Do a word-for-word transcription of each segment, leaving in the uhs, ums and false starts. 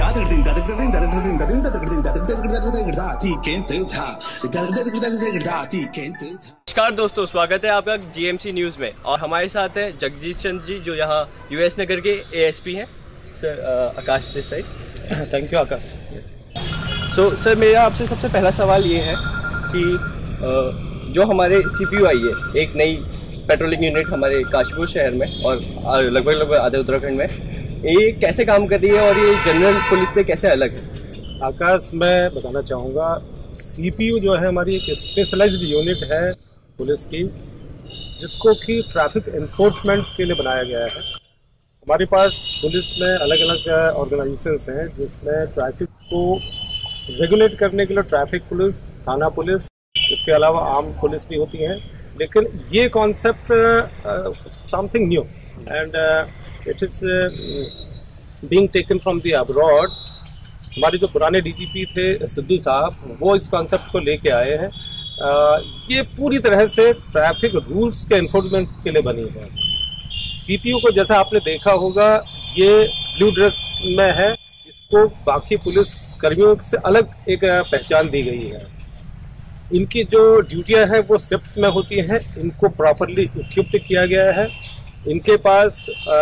नमस्कार दोस्तों, स्वागत है आपका जीएमसी न्यूज में। और हमारे साथ है जगदीश चंद्र जी, जो यहाँ यूएस नगर के एएसपी हैं। Sir Akash Desai, thank you Akash. So sir, मेरा आपसे सबसे पहला सवाल ये है कि uh, जो हमारे सीपीयू आई है, एक नई पेट्रोलिंग यूनिट हमारे काशीपुर शहर में और लगभग लगभग आधे उत्तराखंड में, ये कैसे काम कर रही है और ये जनरल पुलिस से कैसे अलग है? आकाश, मैं बताना चाहूँगा, सीपीयू जो है हमारी एक स्पेशलाइज्ड यूनिट है पुलिस की, जिसको कि ट्रैफिक एनफोर्समेंट के लिए बनाया गया है। हमारे पास पुलिस में अलग अलग ऑर्गेनाइजेशंस हैं, जिसमें ट्रैफिक को रेगुलेट करने के लिए ट्रैफिक पुलिस, थाना पुलिस, इसके अलावा आम पुलिस भी होती हैं। लेकिन ये concept something new and it is being taken from the abroad. हमारे जो पुराने डीजीपी थे सिद्धू साहब, वो इस कॉन्सेप्ट को लेके आए हैं। uh, ये पूरी तरह से ट्रैफिक रूल्स के एनफोर्समेंट के लिए बनी है। सीपीयू को जैसा आपने देखा होगा, ये ब्लू ड्रेस में है, इसको बाकी पुलिस कर्मियों से अलग एक पहचान दी गई है। इनकी जो ड्यूटियाँ हैं वो शिफ्ट्स में होती हैं, इनको प्रॉपरली इक्विप्ड किया गया है। इनके पास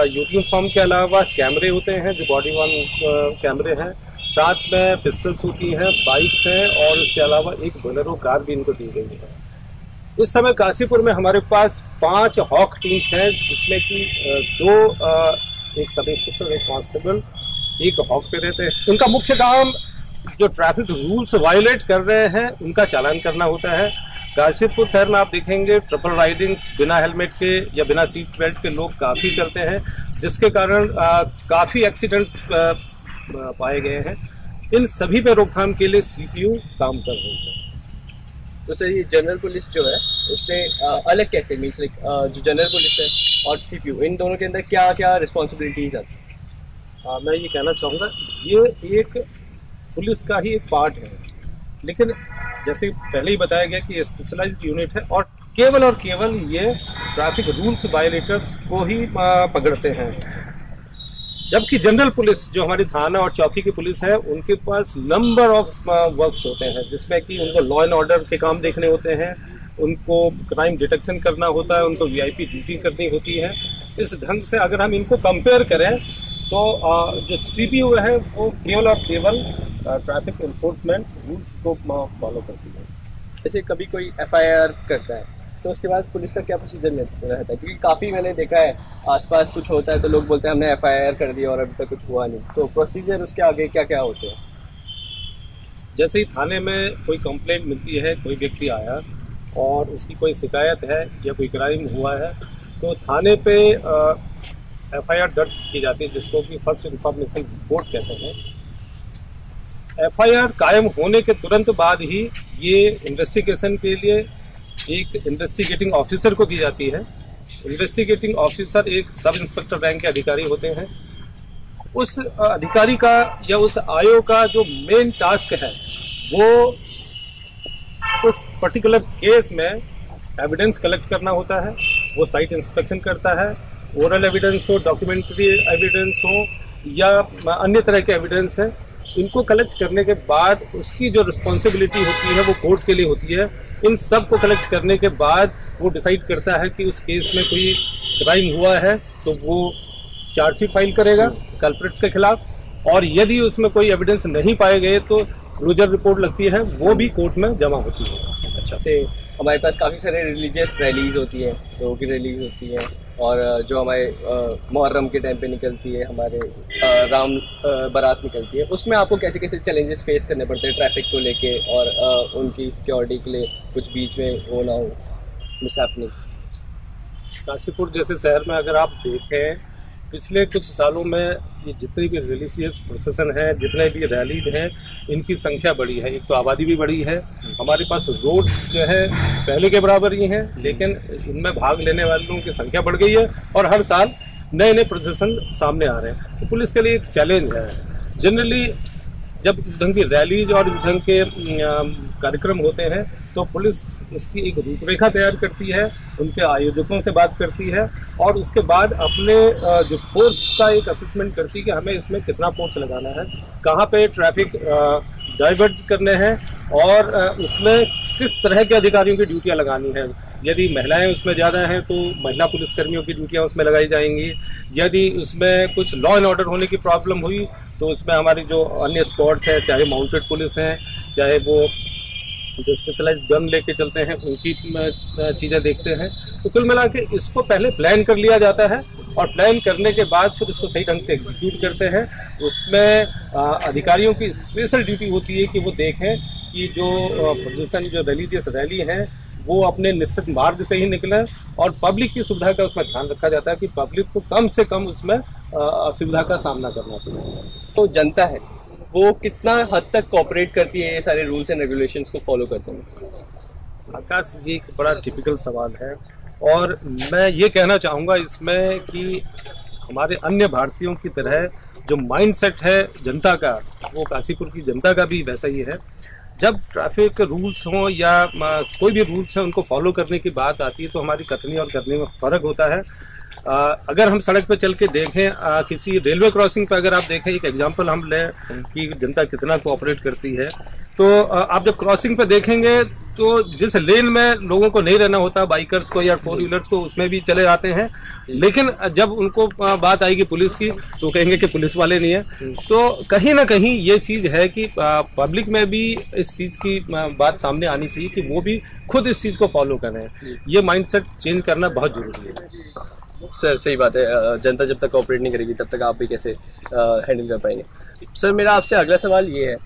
यूनिफॉर्म के अलावा कैमरे होते हैं, जो बॉडी वार्न कैमरे हैं, साथ में पिस्टल्स होती हैं, बाइक्स हैं, और इसके अलावा एक बोलेरो कार भी इनको दी गई है। इस समय काशीपुर में हमारे पास पांच हॉक टीम्स हैं, जिसमें कि दो एक सब इंस्पेक्टर, एक कांस्टेबल, एक हॉक पे रहते हैं। उनका मुख्य काम जो ट्रैफिक रूल्स वायोलेट कर रहे हैं उनका चालान करना होता है। काशीपुर शहर में आप देखेंगे ट्रिपल राइडिंग्स, बिना हेलमेट के या बिना सीट बेल्ट के लोग काफ़ी चलते हैं, जिसके कारण काफ़ी एक्सीडेंट्स पाए गए हैं। इन सभी पे रोकथाम के लिए सीपीयू काम कर रही है। तो सर, ये जनरल पुलिस जो है उससे अलग कैसे, मींस लाइक जो जनरल पुलिस है और सीपीयू, इन दोनों के अंदर क्या क्या रिस्पॉन्सिबिलिटीज आती है? मैं ये कहना चाहूँगा, ये एक पुलिस का ही एक पार्ट है, लेकिन जैसे पहले ही बताया गया कि स्पेशलाइज्ड यूनिट है और केवल और केवल ये ट्रैफिक रूल्स वायलेटर्स को ही पकड़ते हैं। जबकि जनरल पुलिस, जो हमारी थाना और चौकी की पुलिस है, उनके पास नंबर ऑफ वर्क्स होते हैं, जिसमें कि उनको लॉ एंड ऑर्डर के काम देखने होते हैं, उनको क्राइम डिटेक्शन करना होता है, उनको वीआईपी ड्यूटी करनी होती है। इस ढंग से अगर हम इनको कंपेयर करें तो जो सीपीयू है वो केवल और केवल ट्रैफिक एनफोर्समेंट रूल्स को फॉलो करती है। जैसे कभी कोई एफआईआर करता है तो उसके बाद पुलिस का क्या प्रोसीजर रहता है? क्योंकि काफ़ी मैंने देखा है, आसपास कुछ होता है तो लोग बोलते हैं हमने एफआईआर कर दिया और अभी तक कुछ हुआ नहीं, तो प्रोसीजर उसके आगे क्या क्या होते हैं? जैसे ही थाने में कोई कंप्लेंट मिलती है, कोई व्यक्ति आया और उसकी कोई शिकायत है या कोई क्राइम हुआ है, तो थाने पे एफआईआर दर्ज की जाती है, जिसको कि फर्स्ट इंफॉर्मेशन रिपोर्ट कहते हैं। एफआईआर कायम होने के तुरंत बाद ही ये इन्वेस्टिगेशन के लिए एक इन्वेस्टिगेटिंग ऑफिसर को दी जाती है। इन्वेस्टिगेटिंग ऑफिसर एक सब इंस्पेक्टर रैंक के अधिकारी होते हैं। उस अधिकारी का या उस आईओ का जो मेन टास्क है, वो उस पर्टिकुलर केस में एविडेंस कलेक्ट करना होता है। वो साइट इंस्पेक्शन करता है, ओरल एविडेंस हो, डॉक्यूमेंट्री एविडेंस हो या अन्य तरह के एविडेंस है। इनको कलेक्ट करने के बाद उसकी जो रिस्पॉन्सिबिलिटी होती है वो कोर्ट के लिए होती है। इन सब को कलेक्ट करने के बाद वो डिसाइड करता है कि उस केस में कोई क्राइम हुआ है तो वो चार्जशीट फाइल करेगा कल्प्रिट्स के खिलाफ, और यदि उसमें कोई एविडेंस नहीं पाए गए तो क्लोजर रिपोर्ट लगती है, वो भी कोर्ट में जमा होती है। अच्छा, से हमारे पास काफ़ी सारे रिलीजियस रैलीज होती हैं, लोगों की रैलीज होती हैं, और जो हमारे मुहर्रम के टाइम पे निकलती है, हमारे राम बारात निकलती है, उसमें आपको कैसे कैसे चैलेंजेस फेस करने पड़ते हैं ट्रैफिक को लेके और उनकी सिक्योरिटी के लिए, कुछ बीच में हो ना हो मिसहैपनिंग? काशीपुर जैसे शहर में अगर आप देखें, पिछले कुछ सालों में ये जितनी भी रिलीजियस प्रोसेसन है, जितने भी रैलीज हैं, इनकी संख्या बढ़ी है। एक तो आबादी भी बढ़ी है, हमारे पास रोड जो है पहले के बराबर ही हैं, लेकिन इनमें भाग लेने वालों की संख्या बढ़ गई है और हर साल नए नए प्रोसेसन सामने आ रहे हैं। तो पुलिस के लिए एक चैलेंज है। जनरली जब इस ढंग की रैलीज और इस ढंग के कार्यक्रम होते हैं तो पुलिस उसकी एक रूपरेखा तैयार करती है, उनके आयोजकों से बात करती है और उसके बाद अपने जो फोर्स का एक असेसमेंट करती है कि हमें इसमें कितना फोर्स लगाना है, कहाँ पे ट्रैफिक डाइवर्ट करने हैं और उसमें किस तरह के अधिकारियों की ड्यूटियाँ लगानी है। यदि महिलाएं उसमें ज़्यादा हैं तो महिला पुलिसकर्मियों की ड्यूटियाँ उसमें लगाई जाएंगी। यदि उसमें कुछ लॉ एंड ऑर्डर होने की प्रॉब्लम हुई तो उसमें हमारी जो अन्य स्क्वाड्स हैं, चाहे माउंटेड पुलिस हैं, चाहे वो जो स्पेशलाइज गन लेके चलते हैं, उनकी चीज़ें देखते हैं। तो कुल मिला के इसको पहले प्लान कर लिया जाता है और प्लान करने के बाद फिर इसको सही ढंग से एग्जीक्यूट करते हैं। उसमें अधिकारियों की स्पेशल ड्यूटी होती है कि वो देखें कि जो प्रदर्शन, जो रिलीजियस रैली है, वो अपने निश्चित मार्ग से ही निकले और पब्लिक की सुविधा का उसमें ध्यान रखा जाता है कि पब्लिक को कम से कम उसमें असुविधा का सामना करना पड़े। तो जनता है वो कितना हद तक कोऑपरेट करती है, ये सारे रूल्स एंड रेगुलेशंस को फॉलो करते हैं? आकाश, ये एक बड़ा टिपिकल सवाल है और मैं ये कहना चाहूँगा इसमें कि हमारे अन्य भारतीयों की तरह जो माइंडसेट है जनता का, वो काशीपुर की जनता का भी वैसा ही है। जब ट्रैफिक रूल्स हों या कोई भी रूल्स हैं, उनको फॉलो करने की बात आती है तो हमारी कथनी और करने में फ़र्क होता है। आ, अगर हम सड़क पे चल के देखें, आ, किसी रेलवे क्रॉसिंग पे अगर आप देखें, एक एग्जांपल हम लें कि जनता कितना कोऑपरेट करती है, तो आ, आप जब क्रॉसिंग पे देखेंगे तो जिस लेन में लोगों को नहीं रहना होता, बाइकर्स को या फोर व्हीलर्स को, उसमें भी चले आते हैं। लेकिन जब उनको बात आएगी पुलिस की तो कहेंगे कि पुलिस वाले नहीं है। तो कहीं ना कहीं ये चीज़ है कि पब्लिक में भी इस चीज़ की बात सामने आनी चाहिए कि वो भी खुद इस चीज़ को फॉलो करें। ये माइंडसेट चेंज करना बहुत जरूरी है। सर, सही बात है, जनता जब तक कोऑपरेट नहीं करेगी तब तक आप भी कैसे हैंडल कर पाएंगे। सर, मेरा आपसे अगला सवाल ये है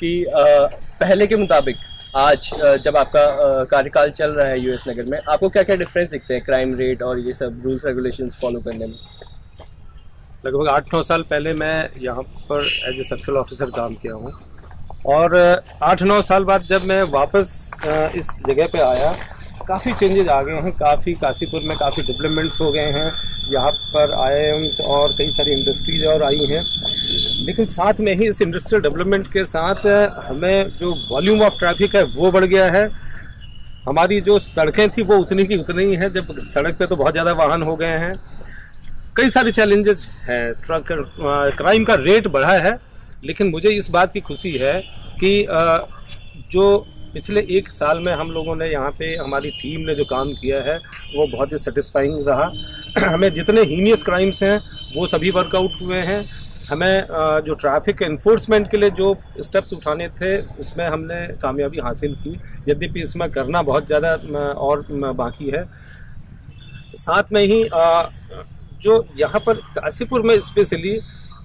कि आ, पहले के मुताबिक आज जब आपका कार्यकाल चल रहा है यूएस नगर में, आपको क्या क्या डिफरेंस दिखते हैं क्राइम रेट और ये सब रूल्स रेगुलेशंस फॉलो करने में? लगभग आठ नौ साल पहले मैं यहाँ पर एज ए सर्कल ऑफिसर काम किया हूँ और आठ नौ साल बाद जब मैं वापस इस जगह पर आया, काफ़ी चेंजेज आ गए हैं। काफ़ी काशीपुर में काफ़ी डेवलपमेंट्स हो गए हैं, यहाँ पर आई एम्स और कई सारी इंडस्ट्रीज और आई हैं। लेकिन साथ में ही इस इंडस्ट्रियल डेवलपमेंट के साथ हमें जो वॉल्यूम ऑफ ट्रैफिक है वो बढ़ गया है। हमारी जो सड़कें थी वो उतनी की उतनी ही है, जब सड़क पे तो बहुत ज़्यादा वाहन हो गए हैं। कई सारे चैलेंजेस हैं, ट्रक क्राइम का रेट बढ़ा है। लेकिन मुझे इस बात की खुशी है कि आ, जो पिछले एक साल में हम लोगों ने यहाँ पे, हमारी टीम ने जो काम किया है वो बहुत ही सेटिस्फाइंग रहा। हमें जितने हीनियस क्राइम्स हैं वो सभी वर्कआउट हुए हैं। हमें जो ट्रैफिक एनफोर्समेंट के लिए जो स्टेप्स उठाने थे उसमें हमने कामयाबी हासिल की, यद्यपि इसमें करना बहुत ज़्यादा और बाकी है। साथ में ही जो यहाँ पर काशीपुर में स्पेशली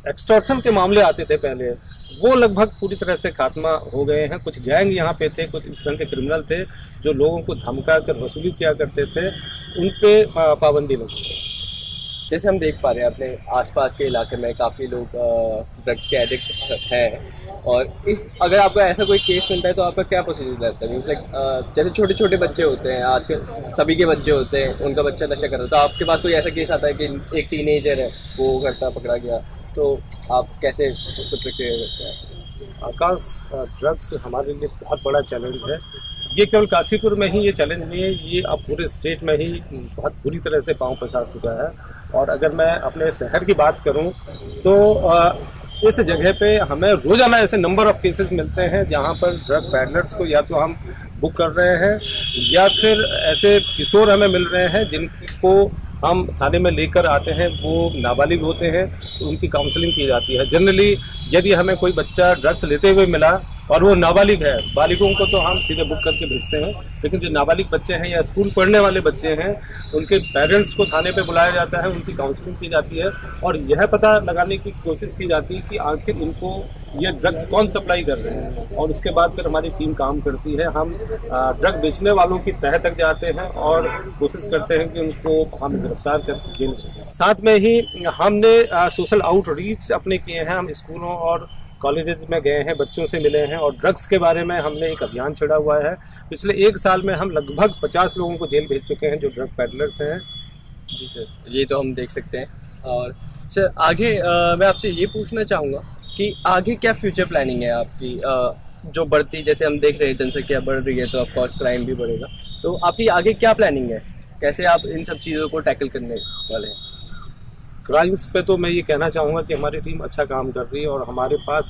एक्सटॉर्शन के मामले आते थे पहले, वो लगभग पूरी तरह से खात्मा हो गए हैं। कुछ गैंग यहाँ पे थे, कुछ इस तरह के क्रिमिनल थे जो लोगों को धमका कर वसूली किया करते थे, उन पे पाबंदी लगी है। जैसे हम देख पा रहे हैं अपने आसपास के इलाके में काफ़ी लोग ड्रग्स के एडिक्ट हैं और इस अगर आपको ऐसा कोई केस मिलता है तो आपका क्या प्रोसीजर रहता है? लाइक जैसे छोटे छोटे बच्चे होते हैं, आजकल सभी के बच्चे होते हैं, उनका बच्चा नशा कर रहा है, तो आपके पास कोई ऐसा केस आता है कि एक टीनेजर है वो करता पकड़ा गया, तो आप कैसे उसको प्रिपेयर करते हैं? आकाश, ड्रग्स हमारे लिए बहुत बड़ा चैलेंज है। ये केवल काशीपुर में ही ये चैलेंज नहीं है, ये अब पूरे स्टेट में ही बहुत बुरी तरह से पांव पसार चुका है। और अगर मैं अपने शहर की बात करूं तो इस जगह पे हमें रोज़ाना ऐसे नंबर ऑफ केसेस मिलते हैं जहां पर ड्रग पैडलर्स को या तो हम बुक कर रहे हैं या फिर ऐसे किशोर हमें मिल रहे हैं जिनको हम थाने में लेकर आते हैं। वो नाबालिग होते हैं, उनकी काउंसलिंग की जाती है। जनरली यदि हमें कोई बच्चा ड्रग्स लेते हुए मिला और वो नाबालिग है, बालिगों को तो हम सीधे बुक करके भेजते हैं, लेकिन जो नाबालिग बच्चे हैं या स्कूल पढ़ने वाले बच्चे हैं, उनके पेरेंट्स को थाने पे बुलाया जाता है, उनकी काउंसलिंग की जाती है और यह पता लगाने की कोशिश की जाती है कि आखिर उनको ये ड्रग्स कौन सप्लाई कर रहे हैं। और उसके बाद फिर हमारी टीम काम करती है, हम ड्रग बेचने वालों की तह तक जाते हैं और कोशिश करते हैं कि उनको हम गिरफ्तार कर जेल भेजें। साथ में ही हमने सोशल आउटरीच अपने किए हैं, हम स्कूलों और कॉलेजेस में गए हैं, बच्चों से मिले हैं और ड्रग्स के बारे में हमने एक अभियान छेड़ा हुआ है। पिछले एक साल में हम लगभग पचास लोगों को जेल भेज चुके हैं जो ड्रग पैडलर्स हैं। जी सर, ये तो हम देख सकते हैं। और सर आगे आ, मैं आपसे ये पूछना चाहूँगा कि आगे क्या फ्यूचर प्लानिंग है आपकी? आ, जो बढ़ती, जैसे हम देख रहे हैं जनसंख्या बढ़ रही है तो ऑफकोर्स क्राइम भी बढ़ेगा, तो आपकी आगे क्या प्लानिंग है, कैसे आप इन सब चीज़ों को टैकल करने वाले हैं? क्राइम्स पे तो मैं ये कहना चाहूँगा कि हमारी टीम अच्छा काम कर रही है और हमारे पास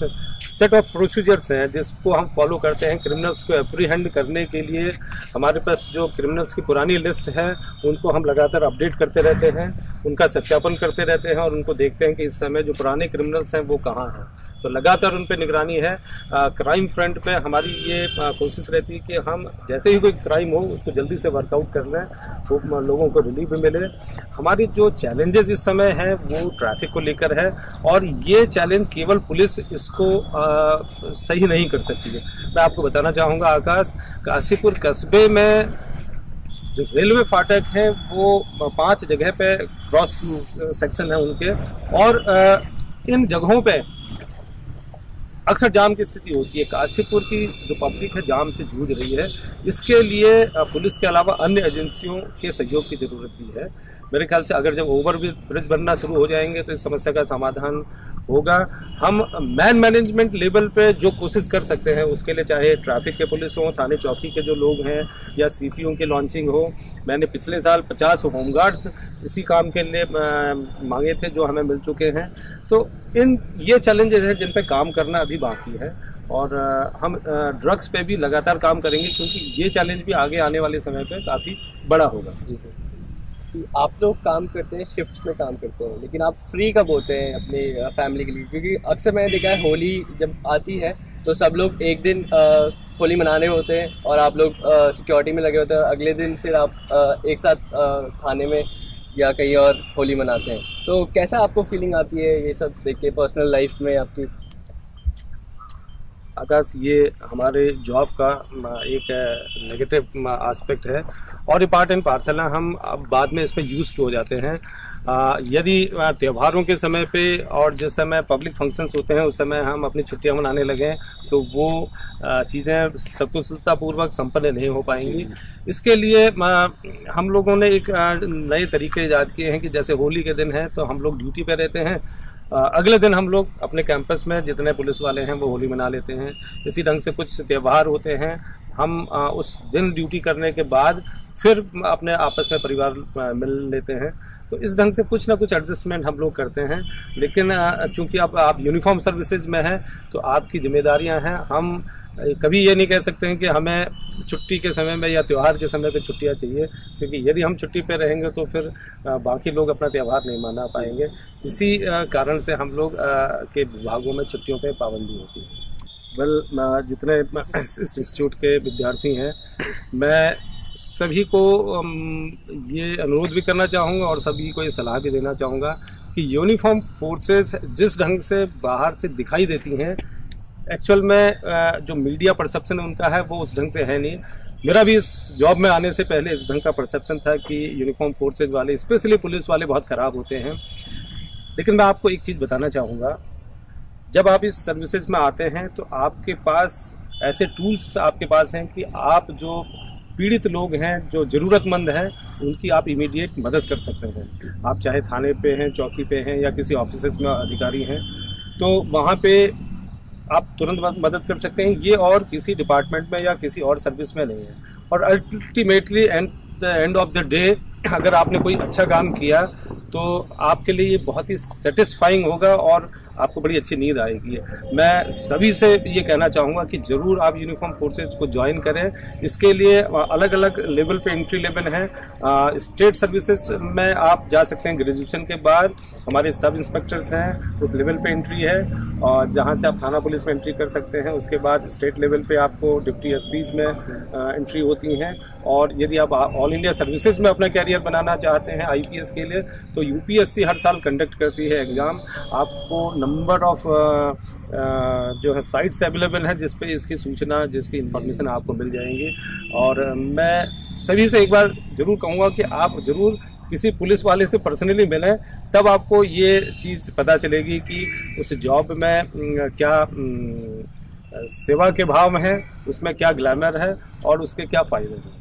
सेट ऑफ प्रोसीजर्स हैं जिसको हम फॉलो करते हैं। क्रिमिनल्स को एप्रीहेंड करने के लिए हमारे पास जो क्रिमिनल्स की पुरानी लिस्ट है उनको हम लगातार अपडेट करते रहते हैं, उनका सत्यापन करते रहते हैं और उनको देखते हैं कि इस समय जो पुराने क्रिमिनल्स हैं वो कहाँ हैं, तो लगातार उन पे निगरानी है। क्राइम फ्रंट पे हमारी ये आ, कोशिश रहती है कि हम जैसे ही कोई क्राइम हो उसको जल्दी से वर्कआउट कर लें, तो लोगों को रिलीफ भी मिले। हमारी जो चैलेंजेस इस समय हैं वो ट्रैफिक को लेकर है और ये चैलेंज केवल पुलिस इसको आ, सही नहीं कर सकती है। मैं आपको बताना चाहूँगा आकाश, काशीपुर कस्बे में जो रेलवे फाटक है वो पाँच जगह पे क्रॉस सेक्शन है उनके, और आ, इन जगहों पे अक्सर जाम की स्थिति होती है। काशीपुर की जो पब्लिक है जाम से जूझ रही है, इसके लिए पुलिस के अलावा अन्य एजेंसियों के सहयोग की ज़रूरत भी है। मेरे ख्याल से अगर जब ओवर ब्रिज बनना शुरू हो जाएंगे तो इस समस्या का समाधान होगा। हम मैन मैनेजमेंट लेवल पे जो कोशिश कर सकते हैं उसके लिए, चाहे ट्रैफिक के पुलिस हो, थाने चौकी के जो लोग हैं, या सीपीयू की लॉन्चिंग हो। मैंने पिछले साल पचास होमगार्ड्स इसी काम के लिए मांगे थे जो हमें मिल चुके हैं। तो इन ये चैलेंजेस हैं जिन पे काम करना अभी बाकी है और हम ड्रग्स पे भी लगातार काम करेंगे क्योंकि ये चैलेंज भी आगे आने वाले समय पर काफ़ी बड़ा होगा। जी सर, आप लोग काम करते हैं, शिफ्ट्स में काम करते हैं, लेकिन आप फ्री कब होते हैं अपने फैमिली के लिए? क्योंकि अक्सर मैंने देखा है होली जब आती है तो सब लोग एक दिन होली मनाने होते हैं और आप लोग सिक्योरिटी में लगे होते हैं, अगले दिन फिर आप एक साथ थाने में या कहीं और होली मनाते हैं। तो कैसा आपको फीलिंग आती है ये सब देख के पर्सनल लाइफ में आपकी? आकाश, ये हमारे जॉब का एक नेगेटिव एस्पेक्ट है और ये पार्ट एंड पार्सल है, हम अब बाद में इसमें यूज्ड हो जाते हैं। यदि त्योहारों के समय पे और जिस समय पब्लिक फंक्शंस होते हैं उस समय हम अपनी छुट्टियां मनाने लगें तो वो चीज़ें सकुशलतापूर्वक संपन्न नहीं हो पाएंगी। इसके लिए हम लोगों ने एक नए तरीके ईजाद किए हैं कि जैसे होली के दिन है तो हम लोग ड्यूटी पर रहते हैं, अगले दिन हम लोग अपने कैंपस में जितने पुलिस वाले हैं वो होली मना लेते हैं। इसी ढंग से कुछ त्यौहार होते हैं, हम उस दिन ड्यूटी करने के बाद फिर अपने आपस में परिवार मिल लेते हैं। तो इस ढंग से कुछ ना कुछ एडजस्टमेंट हम लोग करते हैं, लेकिन चूंकि आप, आप यूनिफॉर्म सर्विसेज में हैं तो आपकी जिम्मेदारियां हैं। हम कभी ये नहीं कह सकते हैं कि हमें छुट्टी के समय में या त्यौहार के समय पे छुट्टियां चाहिए, क्योंकि यदि हम छुट्टी पे रहेंगे तो फिर बाकी लोग अपना त्यौहार नहीं मना पाएंगे। इसी कारण से हम लोग के विभागों में छुट्टियों पे पाबंदी होती है। वेल, जितने इस इंस्टीट्यूट के विद्यार्थी हैं, मैं सभी को ये अनुरोध भी करना चाहूँगा और सभी को ये सलाह भी देना चाहूँगा कि यूनिफॉर्म फोर्सेस जिस ढंग से बाहर से दिखाई देती हैं, एक्चुअल में जो मीडिया परसेप्शन उनका है वो उस ढंग से है नहीं। मेरा भी इस जॉब में आने से पहले इस ढंग का परसेप्शन था कि यूनिफॉर्म फोर्सेज वाले, स्पेशली पुलिस वाले, बहुत ख़राब होते हैं। लेकिन मैं आपको एक चीज़ बताना चाहूँगा, जब आप इस सर्विसेज में आते हैं तो आपके पास ऐसे टूल्स आपके पास हैं कि आप जो पीड़ित लोग हैं, जो ज़रूरतमंद हैं, उनकी आप इमीडिएट मदद कर सकते हैं। आप चाहे थाने पे हैं, चौकी पे हैं, या किसी ऑफिस में अधिकारी हैं तो वहाँ पे आप तुरंत मदद कर सकते हैं। ये और किसी डिपार्टमेंट में या किसी और सर्विस में नहीं है। और ultimately and the end of the day अगर आपने कोई अच्छा काम किया तो आपके लिए ये बहुत ही सेटिस्फाइंग होगा और आपको बड़ी अच्छी नींद आएगी। मैं सभी से ये कहना चाहूँगा कि ज़रूर आप यूनिफॉर्म फोर्सेज को ज्वाइन करें। इसके लिए अलग अलग लेवल पे एंट्री लेवल है। स्टेट सर्विसेज में आप जा सकते हैं ग्रेजुएशन के बाद, हमारे सब इंस्पेक्टर्स हैं उस लेवल पे एंट्री है, और जहाँ से आप थाना पुलिस में एंट्री कर सकते हैं। उसके बाद स्टेट लेवल पर आपको डिप्टी एस पीज में एंट्री होती हैं, और यदि आप ऑल इंडिया सर्विसेज में अपना कैरियर बनाना चाहते हैं आई पी एस के लिए तो यू पी एस सी हर साल कंडक्ट करती है एग्ज़ाम। आपको नंबर ऑफ जो है साइट्स अवेलेबल हैं जिस पे इसकी सूचना, जिसकी इंफॉर्मेशन आपको मिल जाएंगी। और मैं सभी से एक बार ज़रूर कहूँगा कि आप ज़रूर किसी पुलिस वाले से पर्सनली मिलें, तब आपको ये चीज़ पता चलेगी कि उस जॉब में क्या सेवा के भाव हैं, उसमें क्या ग्लैमर है और उसके क्या फ़ायदे हैं।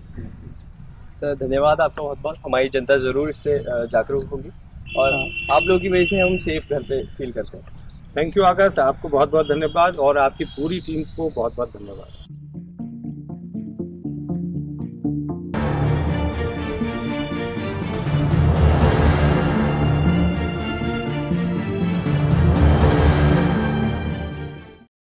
सर, धन्यवाद आपका बहुत बहुत। हमारी जनता ज़रूर इससे जागरूक होगी। और आप लोगों की वजह से हम सेफ घर पे फील करते हैं। थैंक यू आकाश, आपको बहुत बहुत धन्यवाद और आपकी पूरी टीम को बहुत बहुत धन्यवाद।